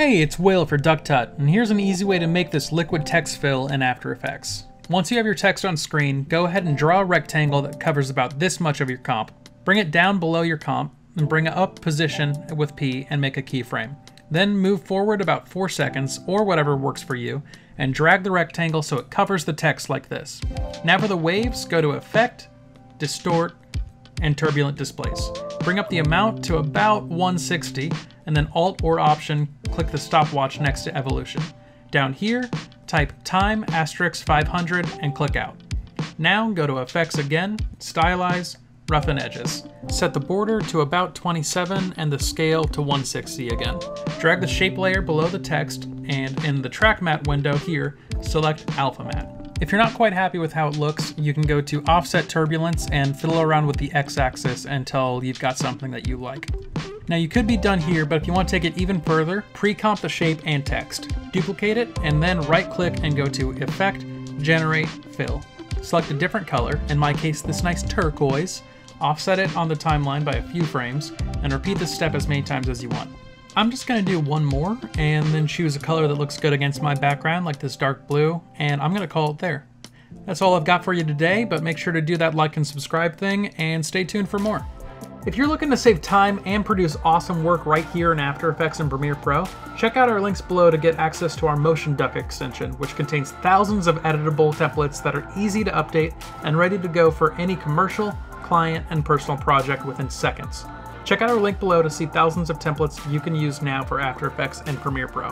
Hey, it's Will for DuckTut, and here's an easy way to make this liquid text fill in After Effects. Once you have your text on screen, go ahead and draw a rectangle that covers about this much of your comp. Bring it down below your comp, and bring it up position with P and make a keyframe. Then move forward about 4 seconds, or whatever works for you, and drag the rectangle so it covers the text like this. Now for the waves, go to Effect, Distort, and Turbulent Displace. Bring up the amount to about 160, and then Alt or Option, click the stopwatch next to Evolution. Down here, type Time *500 and click Out. Now go to Effects again, Stylize, Roughen Edges. Set the border to about 27 and the scale to 160 again. Drag the shape layer below the text, and in the Track Matte window here, select Alpha Matte. If you're not quite happy with how it looks, you can go to Offset Turbulence and fiddle around with the X-axis until you've got something that you like. Now you could be done here, but if you want to take it even further, pre-comp the shape and text. Duplicate it, and then right-click and go to Effect, Generate, Fill. Select a different color, in my case this nice turquoise, offset it on the timeline by a few frames, and repeat this step as many times as you want. I'm just gonna do one more, and then choose a color that looks good against my background, like this dark blue, and I'm gonna call it there. That's all I've got for you today, but make sure to do that like and subscribe thing, and stay tuned for more. If you're looking to save time and produce awesome work right here in After Effects and Premiere Pro, check out our links below to get access to our Motion Duck extension, which contains thousands of editable templates that are easy to update and ready to go for any commercial, client, and personal project within seconds. Check out our link below to see thousands of templates you can use now for After Effects and Premiere Pro.